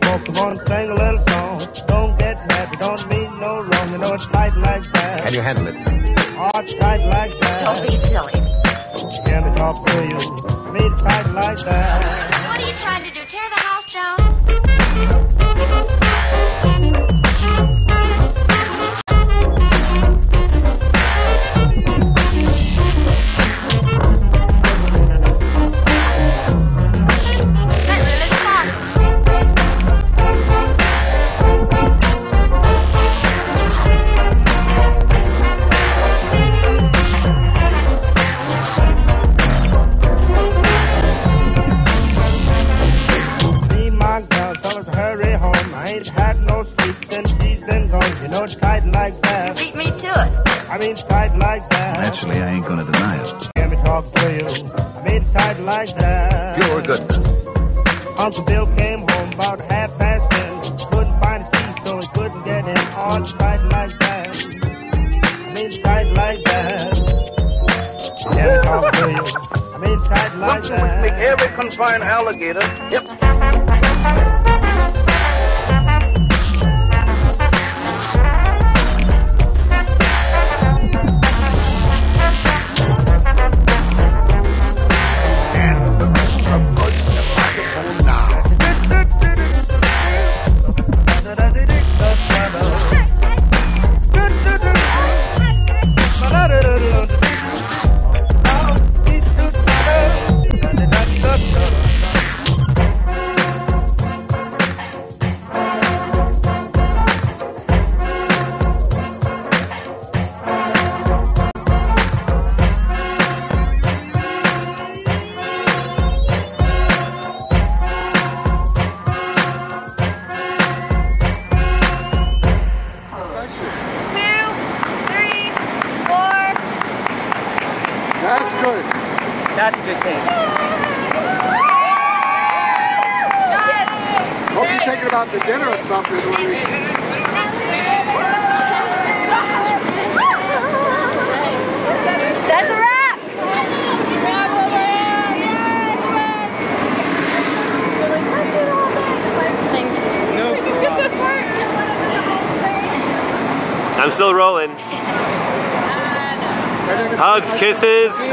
Pokemon sang a little song. Don't get mad, don't mean no wrong. You know it's tight like that. Can you handle it? Oh, it's tight like that. Don't be silly. Can I talk to you? Me tight like that. What are you trying to do? Tear the house down? Find alligator. Yep. I'm still rolling. Hugs, kisses. I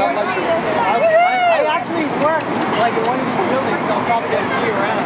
actually work like in one of these buildings, so I'll probably get to see you around.